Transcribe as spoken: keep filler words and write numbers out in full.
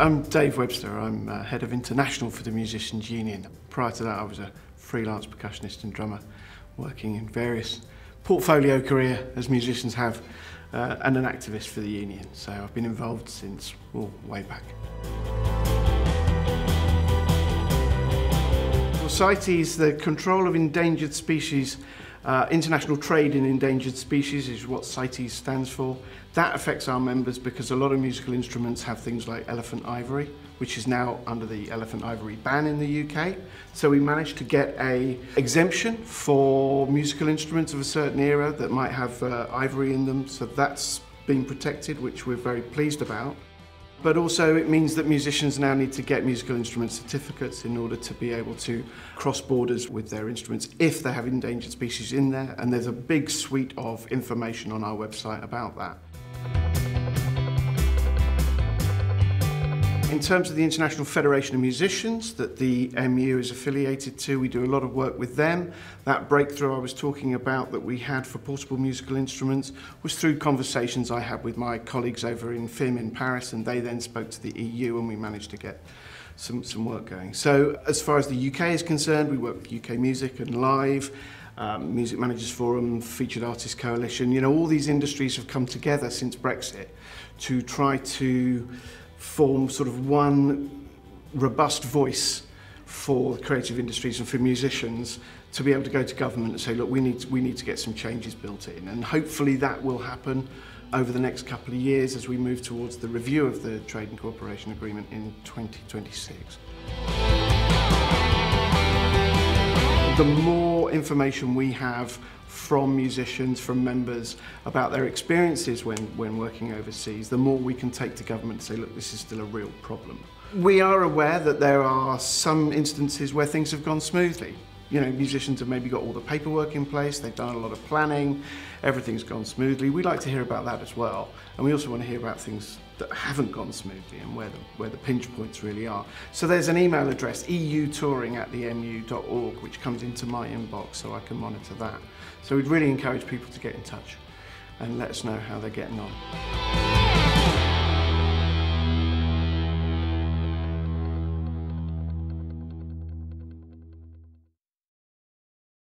I'm Dave Webster. I'm uh, Head of International for the Musicians' Union. Prior to that, I was a freelance percussionist and drummer, working in various portfolio career, as musicians have, uh, and an activist for the union. So I've been involved since, well, way back. Well, CITES, the Control of Endangered Species, uh, International Trade in Endangered Species is what CITES stands for. That affects our members because a lot of musical instruments have things like elephant ivory, which is now under the elephant ivory ban in the U K. So we managed to get a exemption for musical instruments of a certain era that might have uh, ivory in them. So that's been protected, which we're very pleased about. But also it means that musicians now need to get musical instrument certificates in order to be able to cross borders with their instruments if they have endangered species in there. And there's a big suite of information on our website about that. In terms of the International Federation of Musicians that the M U is affiliated to, we do a lot of work with them. That breakthrough I was talking about that we had for portable musical instruments was through conversations I had with my colleagues over in F I M in Paris, and they then spoke to the E U and we managed to get some, some work going. So as far as the U K is concerned, we work with U K Music and Live, um, Music Managers Forum, Featured Artists Coalition. You know, all these industries have come together since Brexit to try to form sort of one robust voice for creative industries and for musicians to be able to go to government and say, look, we need to, we need to get some changes built in. And hopefully that will happen over the next couple of years as we move towards the review of the Trade and Cooperation Agreement in twenty twenty-six. The more information we have from musicians, from members, about their experiences when, when working overseas, the more we can take to government and say, look, this is still a real problem. We are aware that there are some instances where things have gone smoothly. You know, musicians have maybe got all the paperwork in place, they've done a lot of planning, everything's gone smoothly. We like to hear about that as well. And we also want to hear about things that haven't gone smoothly and where the, where the pinch points really are. So there's an email address, e u touring at the m u dot org, which comes into my inbox so I can monitor that. So we'd really encourage people to get in touch and let us know how they're getting on.